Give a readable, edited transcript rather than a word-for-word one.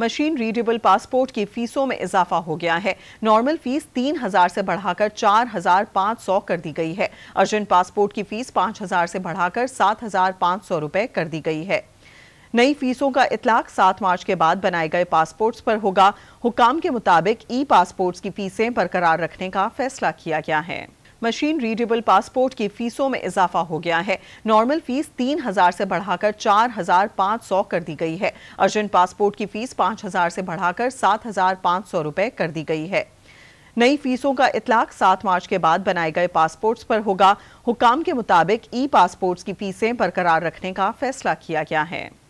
Machine readable passport की फीसों में इजाफा हो गया है। नॉर्मल फीस 3,000 से बढ़ाकर 4,500 कर दी गई है। अर्जेंट पासपोर्ट की फीस 5,000 से बढ़ाकर 7,500 रुपए कर दी गई है। नई फीसों का इतलाक 7 मार्च के बाद बनाए गए पासपोर्ट्स पर होगा। हुकाम के मुताबिक ई पासपोर्ट्स की फीसें बरकरार रखने का फैसला किया गया है। मशीन रीडेबल पासपोर्ट की फीसों में इजाफा हो गया है। नॉर्मल फीस 3,000 से बढ़ाकर 4,500 कर दी गई है। अर्जेंट पासपोर्ट की फीस 5,000 से बढ़ाकर 7,500 रुपए कर दी गई है। नई फीसों का इतलाक 7 मार्च के बाद बनाए गए पासपोर्ट्स पर होगा। हुकाम के मुताबिक ई पासपोर्ट्स की फीसें बरकरार रखने का फैसला किया गया है।